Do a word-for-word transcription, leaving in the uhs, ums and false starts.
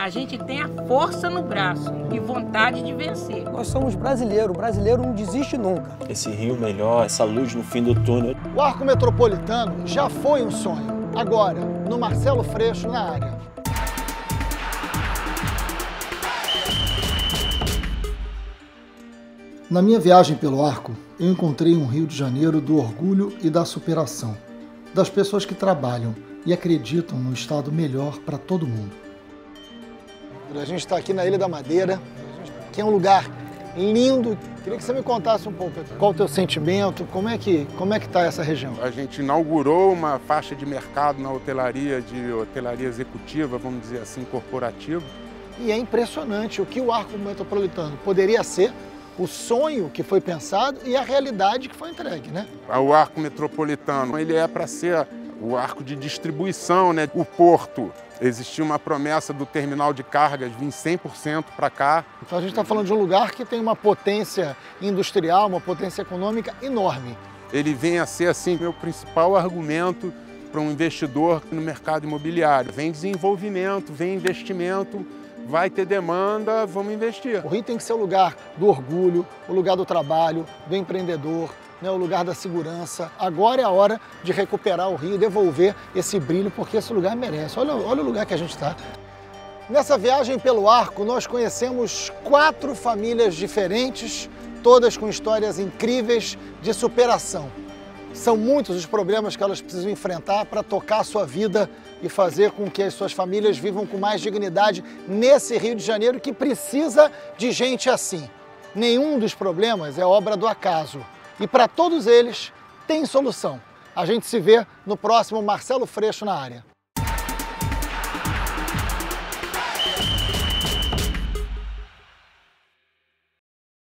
A gente tem a força no braço e vontade de vencer. Nós somos brasileiros, o brasileiro não desiste nunca. Esse Rio melhor, essa luz no fim do túnel. O Arco Metropolitano já foi um sonho. Agora, no Marcelo Freixo na área. Na minha viagem pelo Arco, eu encontrei um Rio de Janeiro do orgulho e da superação, das pessoas que trabalham e acreditam num estado melhor para todo mundo. A gente está aqui na Ilha da Madeira, que é um lugar lindo. Queria que você me contasse um pouco qual o teu sentimento, como é que como é que está essa região. A gente inaugurou uma faixa de mercado na hotelaria, de hotelaria executiva, vamos dizer assim, corporativa. E é impressionante o que o Arco Metropolitano poderia ser, o sonho que foi pensado e a realidade que foi entregue, né? O Arco Metropolitano, ele é para ser o arco de distribuição, né? O porto, existia uma promessa do terminal de cargas vir cem por cento para cá. Então a gente está falando de um lugar que tem uma potência industrial, uma potência econômica enorme. Ele vem a ser, assim, meu principal argumento para um investidor no mercado imobiliário. Vem desenvolvimento, vem investimento, vai ter demanda, vamos investir. O Rio tem que ser o lugar do orgulho, o lugar do trabalho, do empreendedor, né, o lugar da segurança. Agora é a hora de recuperar o Rio e devolver esse brilho, porque esse lugar merece. Olha, olha o lugar que a gente está. Nessa viagem pelo Arco, nós conhecemos quatro famílias diferentes, todas com histórias incríveis de superação. São muitos os problemas que elas precisam enfrentar para tocar a sua vida e fazer com que as suas famílias vivam com mais dignidade nesse Rio de Janeiro que precisa de gente assim. Nenhum dos problemas é obra do acaso. E para todos eles, tem solução. A gente se vê no próximo Marcelo Freixo na área.